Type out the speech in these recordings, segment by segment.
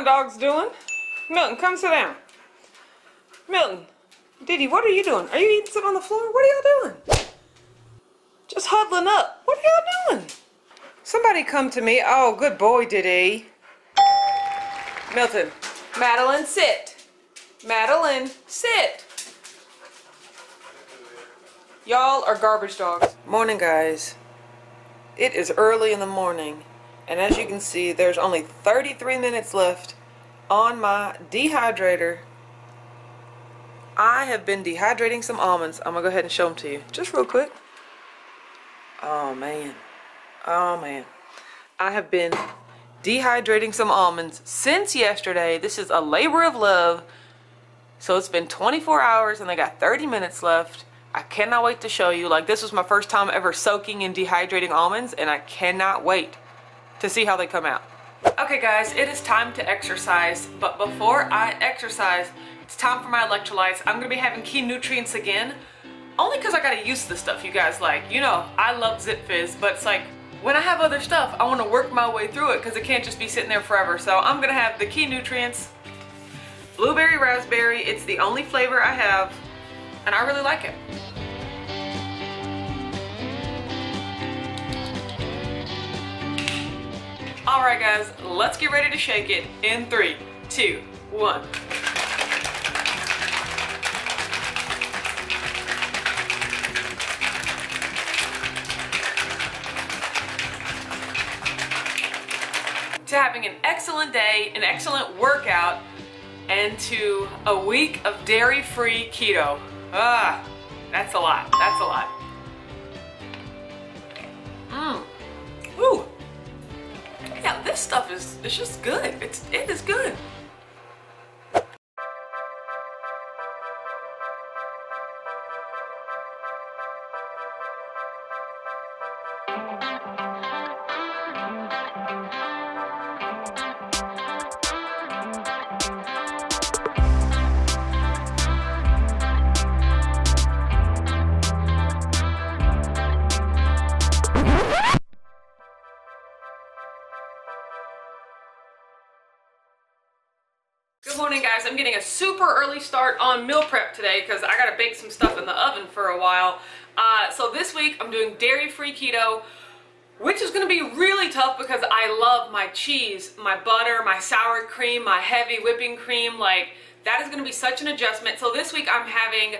my dog's doing. Milton, come sit down. Milton, Diddy, what are you doing? Are you eating something on the floor? What are y'all doing? Just huddling up. What are y'all doing? Somebody come to me. Oh, good boy, Diddy. Milton. Madeline, sit. Madeline, sit. Y'all are garbage dogs. Morning, guys. It is early in the morning, and as you can see, there's only 33 minutes left on my dehydrator. I have been dehydrating some almonds. I'm gonna go ahead and show them to you just real quick. Oh man, oh man, I have been dehydrating some almonds since yesterday. This is a labor of love. So it's been 24 hours and I got 30 minutes left. I cannot wait to show you. Like, this was my first time ever soaking and dehydrating almonds, and I cannot wait to see how they come out. Okay guys, it is time to exercise, but before I exercise, it's time for my electrolytes. I'm gonna be having Key Nutrients again, only because I gotta use the stuff you guys like. You know, I love Zip Fizz, but it's like, when I have other stuff, I wanna work my way through it because it can't just be sitting there forever. So I'm gonna have the Key Nutrients, blueberry raspberry. It's the only flavor I have, and I really like it. Alright guys, let's get ready to shake it in 3, 2, 1. To having an excellent day, an excellent workout, and to a week of dairy-free keto. Ah, that's a lot, that's a lot. Ooh. Yeah, this stuff is, it's just good. It is good. Guys, I'm getting a super early start on meal prep today because I gotta bake some stuff in the oven for a while. So this week I'm doing dairy-free keto, which is gonna be really tough because I love my cheese, my butter, my sour cream, my heavy whipping cream. Like, that is gonna be such an adjustment. So this week I'm having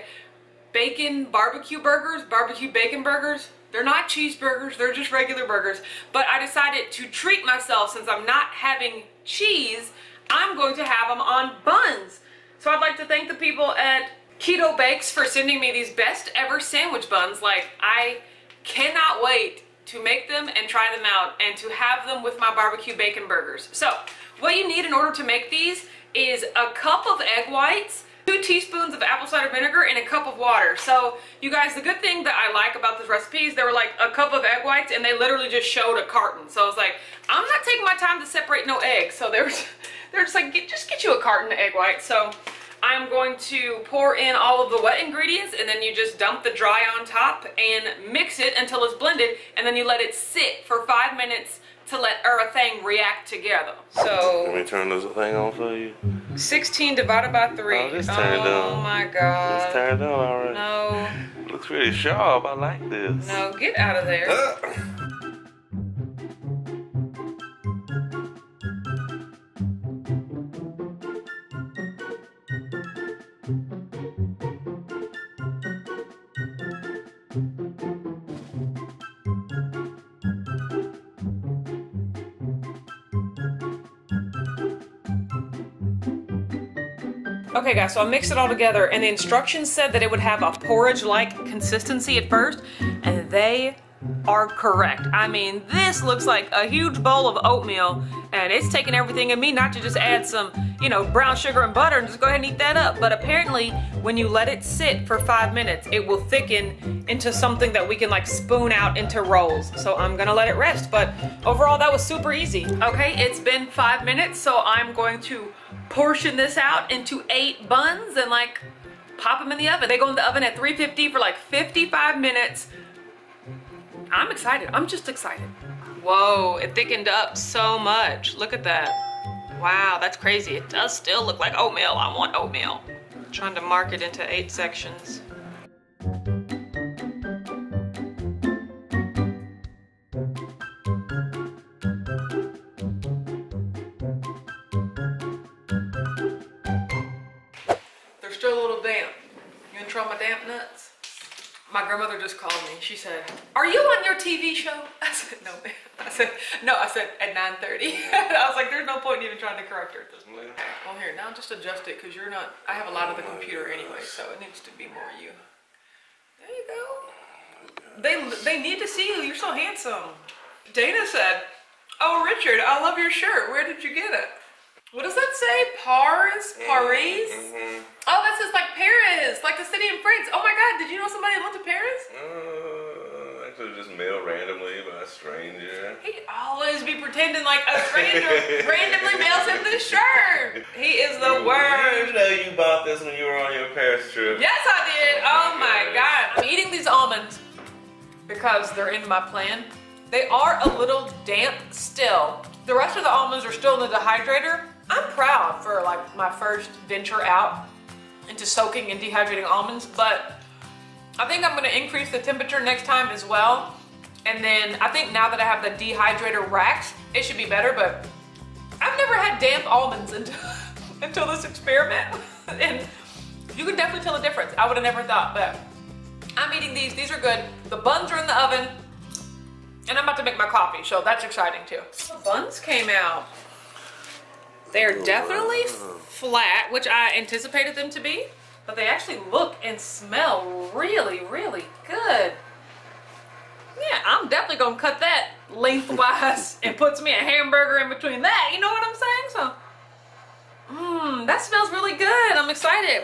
bacon barbecue burgers, barbecue bacon burgers. They're not cheeseburgers, they're just regular burgers. But I decided to treat myself since I'm not having cheese. I'm going to have them on buns. So I'd like to thank the people at Keto Bakes for sending me these best ever sandwich buns. Like, I cannot wait to make them and try them out and to have them with my barbecue bacon burgers. So what you need in order to make these is a cup of egg whites, 2 teaspoons of apple cider vinegar, and a cup of water. So you guys, the good thing that I like about this recipe is there were like a cup of egg whites and they literally just showed a carton. So I was like, I'm not taking my time to separate no eggs. So they're just like, just get you a carton of egg whites. So I'm going to pour in all of the wet ingredients and then you just dump the dry on top and mix it until it's blended, and then you let it sit for 5 minutes to let everything react together. So let me turn this thing on for you. 16 divided by 3. Oh, it's turned on. Oh my god. It's turned on already. No. Looks really sharp. I like this. No, get out of there. Okay guys, so I mixed it all together and the instructions said that it would have a porridge-like consistency at first, and they are correct. I mean, this looks like a huge bowl of oatmeal, and it's taking everything in me not to just add some, you know, brown sugar and butter and just go ahead and eat that up. But apparently, when you let it sit for 5 minutes, it will thicken into something that we can like spoon out into rolls. So I'm gonna let it rest, but overall that was super easy. Okay, it's been 5 minutes, so I'm going to portion this out into 8 buns and like pop them in the oven. They go in the oven at 350 for like 55 minutes. I'm excited. I'm just excited. Whoa, it thickened up so much. Look at that. Wow, that's crazy. It does still look like oatmeal. I want oatmeal. I'm trying to mark it into 8 sections. They're still a little damp. You gonna try my damp nuts? My grandmother just called me. She said, "Are you on your TV show?" I said, "No, ma'am." I said, "No." I said, "At 9:30." I was like, "There's no point in even trying to correct her at this point." Well, here now, just adjust it because you're not. I have a lot of the computer anyway, so it needs to be more you. There you go. They need to see you. You're so handsome. Dana said, "Oh, Richard, I love your shirt. Where did you get it?" What does that say? Paris? Mm-hmm. Oh, that says like Paris, like the city in France. Oh my God, did you know somebody went to Paris? I could have just mailed randomly by a stranger. He'd always be pretending like a stranger randomly mails him this shirt. He is the worst. You know you bought this when you were on your Paris trip. Yes, I did. Oh my God. I'm eating these almonds because they're in my plan. They are a little damp still. The rest of the almonds are still in the dehydrator. I'm proud for like my first venture out into soaking and dehydrating almonds, but I think I'm gonna increase the temperature next time as well. And then I think now that I have the dehydrator racks, it should be better, but I've never had damp almonds until this experiment. And you can definitely tell the difference. I would have never thought, but I'm eating these are good. The buns are in the oven and I'm about to make my coffee, so that's exciting too. The buns came out. They're definitely flat, which I anticipated them to be, but they actually look and smell really, really good. Yeah, I'm definitely gonna cut that lengthwise and puts me a hamburger in between that. You know what I'm saying? So, that smells really good. I'm excited.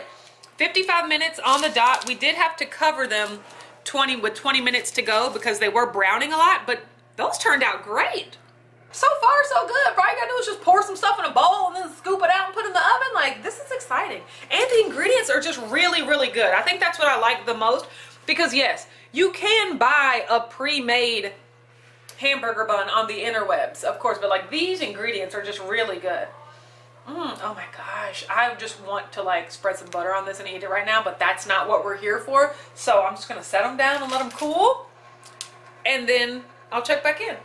55 minutes on the dot. We did have to cover them 20 minutes to go because they were browning a lot, but those turned out great. So far, so good. All you gotta do is just pour some stuff in a bowl and then scoop it out and put it in the oven. Like, this is exciting. And the ingredients are just really, really good. I think that's what I like the most because, yes, you can buy a pre-made hamburger bun on the interwebs, of course, but, like, these ingredients are just really good. Oh, my gosh. I just want to, like, spread some butter on this and eat it right now, but that's not what we're here for. So I'm just gonna set them down and let them cool, and then I'll check back in.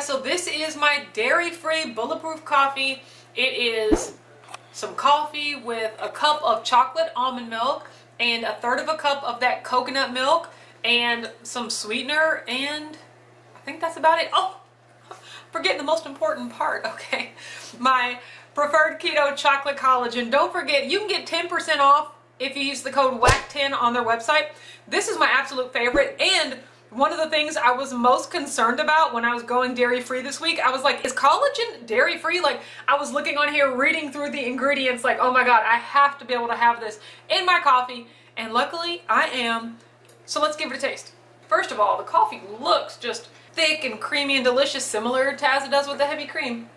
So this is my dairy-free bulletproof coffee. It is some coffee with a cup of chocolate almond milk and 1/3 cup of that coconut milk and some sweetener, and I think that's about it. Oh, forgetting the most important part, okay. My Preferred Keto Chocolate Collagen. Don't forget, you can get 10% off if you use the code WAC10 on their website. This is my absolute favorite, and one of the things I was most concerned about when I was going dairy-free this week, I was like, is collagen dairy-free? Like, I was looking on here, reading through the ingredients, like, oh my God, I have to be able to have this in my coffee, and luckily I am. So let's give it a taste. First of all, the coffee looks just thick and creamy and delicious, similar to as it does with the heavy cream.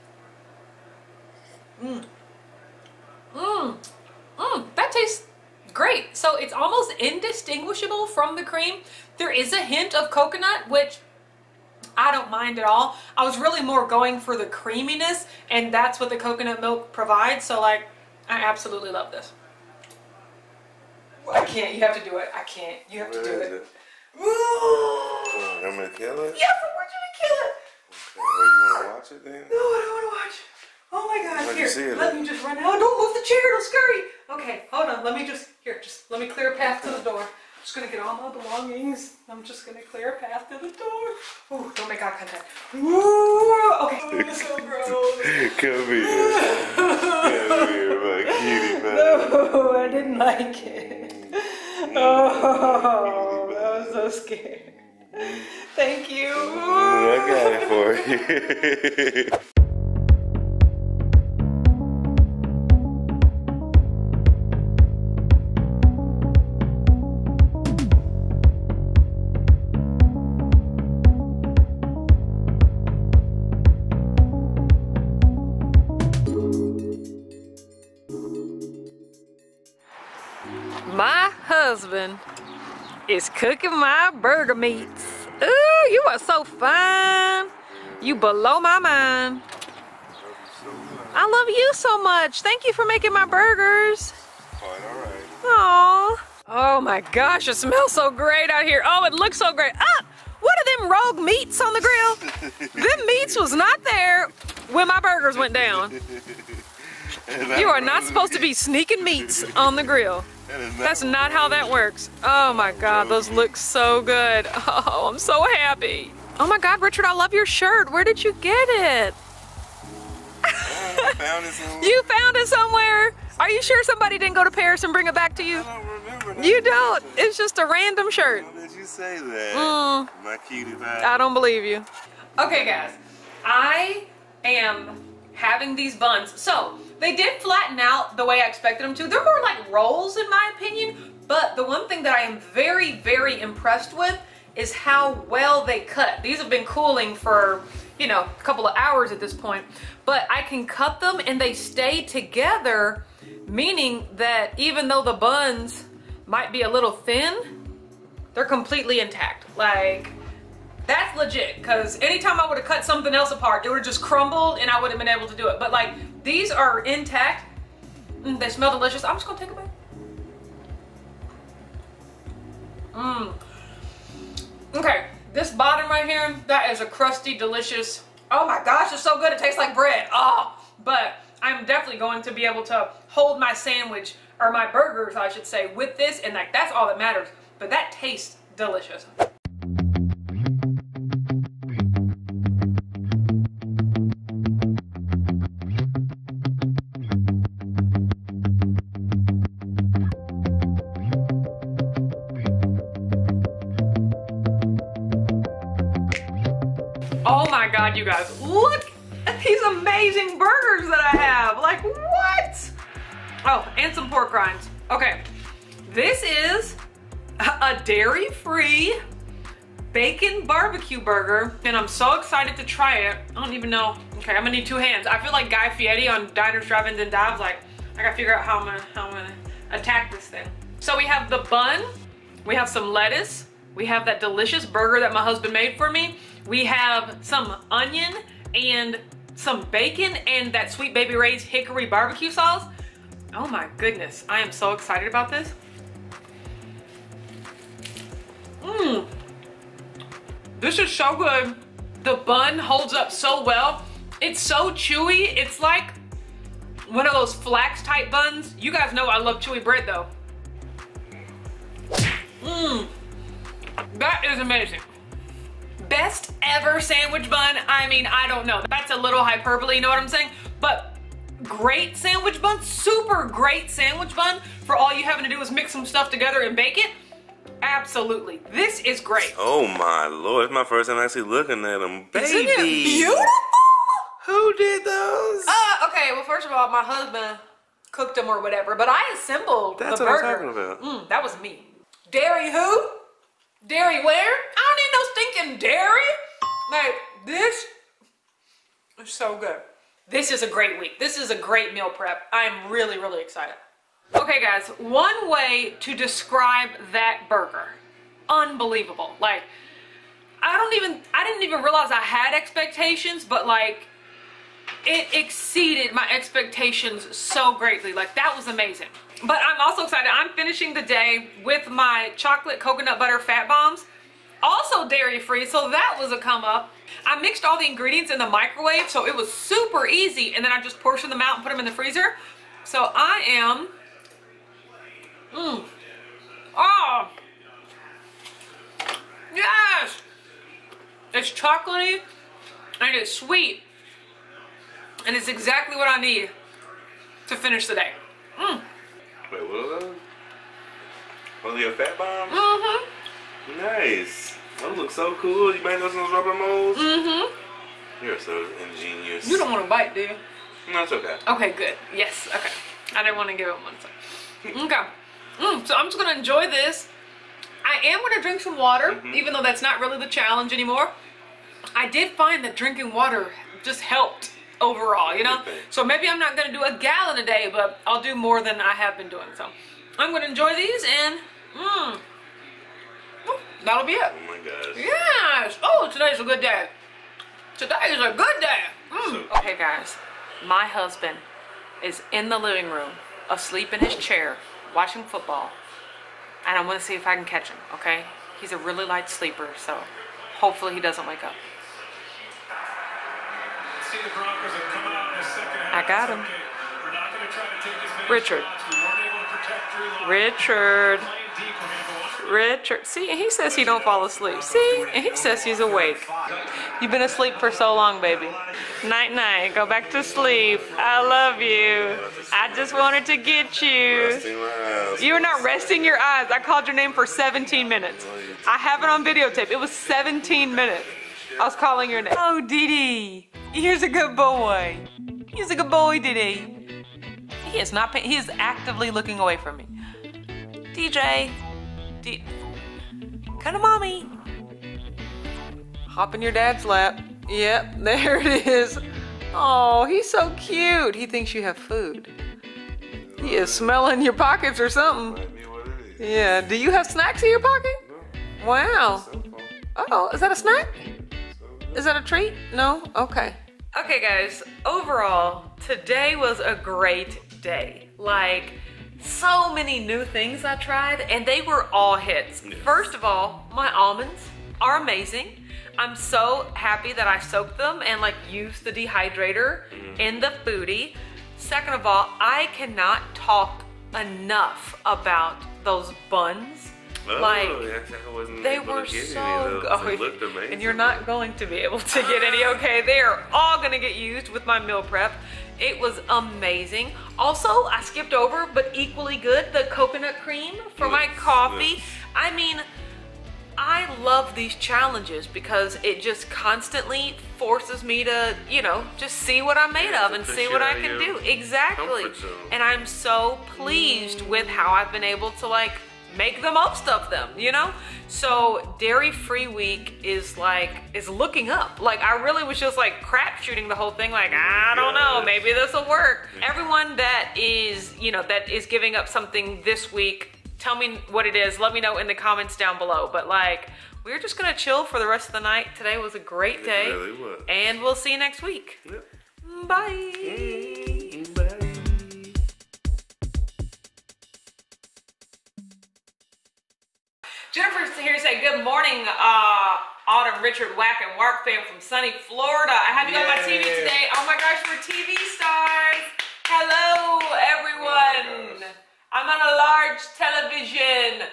That tastes great. So it's almost indistinguishable from the cream. There is a hint of coconut, which I don't mind at all. I was really more going for the creaminess, and that's what the coconut milk provides. So, like, I absolutely love this. I can't. You have to do it. I can't. You have to do it. Ooh. I'm gonna kill it? Yes, I want you to kill it. Okay, well, you want to watch it then? No, I don't want to watch it. Oh my God, here, let me just run out. Don't move the chair, don't scurry. Okay, hold on, let me just, here, just let me clear a path to the door. I'm just gonna get all my belongings. I'm just gonna clear a path to the door. Ooh, don't make eye contact. Ooh, okay. Oh, that's so gross. Come here. Come here, my cutie pie. No, I didn't like it. Oh, I was so scared. Thank you. I got it for you. My husband is cooking my burger meats. Ooh, you are so fine. You blow my mind. I love you so much. Thank you for making my burgers. Quite all right. Aw. Oh my gosh, it smells so great out here. Oh, it looks so great. Ah, what are them rogue meats on the grill? Them meats was not there when my burgers went down. You are not supposed to be sneaking meats on the grill. That's not how that works. Oh my God, those look so good. Oh, I'm so happy. Oh my God, Richard, I love your shirt. Where did you get it? I found it somewhere. You found it somewhere? Are you sure somebody didn't go to Paris and bring it back to you? I don't remember. You don't? It's just a random shirt. How did you say that? My cutie pie. I don't believe you. Okay, guys, I am having these buns. So, they did flatten out the way I expected them to. They're more like rolls in my opinion, but the one thing that I am very, very impressed with is how well they cut. These have been cooling for, you know, a couple of hours at this point, but I can cut them and they stay together, meaning that even though the buns might be a little thin, they're completely intact. Like, that's legit, because anytime I would have cut something else apart, it would have just crumbled and I wouldn't have been able to do it. But like, these are intact. They smell delicious. I'm just gonna take a bite. Okay, this bottom right here, that is a crusty, delicious, oh my gosh, it's so good, it tastes like bread. Oh, but I'm definitely going to be able to hold my sandwich, or my burgers, I should say, with this, and like, that's all that matters. But that tastes delicious. Oh my God, you guys, look at these amazing burgers that I have. Like, what? Oh, and some pork rinds. Okay, this is a dairy-free bacon barbecue burger, and I'm so excited to try it. I don't even know. Okay, I'm gonna need two hands. I feel like Guy Fieri on Diners, Drive-Ins and Dives. Like, I gotta figure out how I'm gonna attack this thing. So we have the bun, we have some lettuce, we have that delicious burger that my husband made for me. We have some onion and some bacon and that Sweet Baby Ray's hickory barbecue sauce. Oh my goodness, I am so excited about this. This is so good. The bun holds up so well. It's so chewy. It's like one of those flax type buns. You guys know I love chewy bread though. That is amazing. Best ever sandwich bun. I mean, I don't know. That's a little hyperbole, you know what I'm saying? But great sandwich bun, super great sandwich bun for all you having to do is mix some stuff together and bake it. Absolutely. This is great. Oh my Lord, it's my first time actually looking at them. Baby. Isn't it beautiful? Who did those? Okay, well first of all, my husband cooked them or whatever, but I assembled the burger. That's what I'm talking about. That was me. Dairy who? Dairy where? I don't need no stinking dairy. Like, this is so good. This is a great week. This is a great meal prep. I'm really, really excited. Okay, guys, one way to describe that burger. Unbelievable. Like, I didn't even realize I had expectations, but like, it exceeded my expectations so greatly. Like, that was amazing. But I'm also excited. I'm finishing the day with my chocolate coconut butter fat bombs. also dairy-free, so that was a come up. I mixed all the ingredients in the microwave, so it was super easy, and then I just portioned them out and put them in the freezer. So I am, oh, yes, it's chocolatey and it's sweet, and it's exactly what I need to finish the day. Wait, what are those? One of your fat bombs? Mm-hmm. Nice. Those look so cool. You made those rubber molds? Mm-hmm. You're so ingenious. You don't want to bite, do you? No, it's okay. Okay, good. Yes, okay. I didn't want to give it one second. Okay. So I'm just going to enjoy this. I am going to drink some water, even though that's not really the challenge anymore. I did find that drinking water just helped overall, you know? So maybe I'm not going to do a gallon a day, but I'll do more than I have been doing. So I'm going to enjoy these, and that'll be it. Oh my gosh. Yes. Oh, today's a good day. Today is a good day. Okay, guys. My husband is in the living room, asleep in his chair, watching football, and I want to see if I can catch him, okay? He's a really light sleeper, so hopefully he doesn't wake up. I got him. Richard. Richard. Richard. See, and he says he don't fall asleep. See, and he says he's awake. You've been asleep for so long, baby. Night-night. Go back to sleep. I love you. I just wanted to get you. You're not resting your eyes. I called your name for 17 minutes. I have it on videotape. It was 17 minutes. I was calling your name. Oh, Didi. He's a good boy. He's a good boy, Didi. He is not paying. He is actively looking away from me. DJ. Come to mommy. Hop in your dad's lap. Yep, there it is. Oh, he's so cute. He thinks you have food. He is smelling your pockets or something. Yeah, do you have snacks in your pocket? Wow. Oh, is that a snack? Is that a treat? No? Okay. Okay, guys, overall, today was a great day. Like, so many new things I tried, and they were all hits. Yes. First of all, my almonds are amazing. I'm so happy that I soaked them and like used the dehydrator in the foodie. Second of all, I cannot talk enough about those buns. Oh, like, they were so good. And you're not going to be able to get any, okay? They are all gonna get used with my meal prep. It was amazing. Also, I skipped over, but equally good, the coconut cream for my coffee. I mean, I love these challenges because it just constantly forces me to, you know, just see what I'm made of and see what I can do. Exactly. And I'm so pleased with how I've been able to like make the most of them, you know? So dairy-free week is like, is looking up. Like I really was just like crap shooting the whole thing. Like, I don't know, maybe this will work. Everyone that is, you know, that is giving up something this week, tell me what it is. Let me know in the comments down below. But like, we're just gonna chill for the rest of the night. Today was a great day. It really was. And we'll see you next week. Yep. Bye. Bye. Jennifer's here to say good morning, Autumn, Richard, WAC, and WAC fam from sunny Florida. I have you on my TV today. Oh my gosh, we're TV stars. Hello, everyone. I'm on a large television.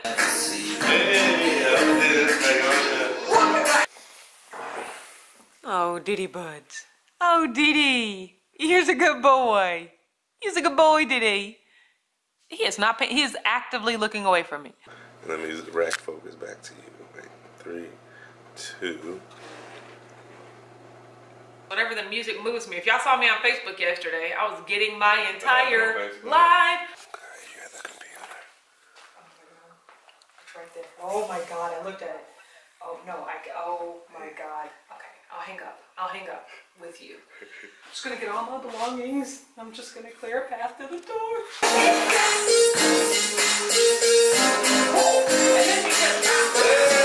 Oh, Diddy buds. Oh, Diddy. He's a good boy. He's a good boy, Diddy. He is not paying. He is actively looking away from me. Let me use the rack focus back to you. Wait, 3, 2. Whenever the music moves me. If y'all saw me on Facebook yesterday, I was getting my entire live. You have the computer. Oh my God. It's right there. Oh my God, I looked at it. Oh no, oh my God. Okay, I'll hang up. I'll hang up with you. I'm just gonna get all my belongings. I'm just gonna clear a path to the door. And then you get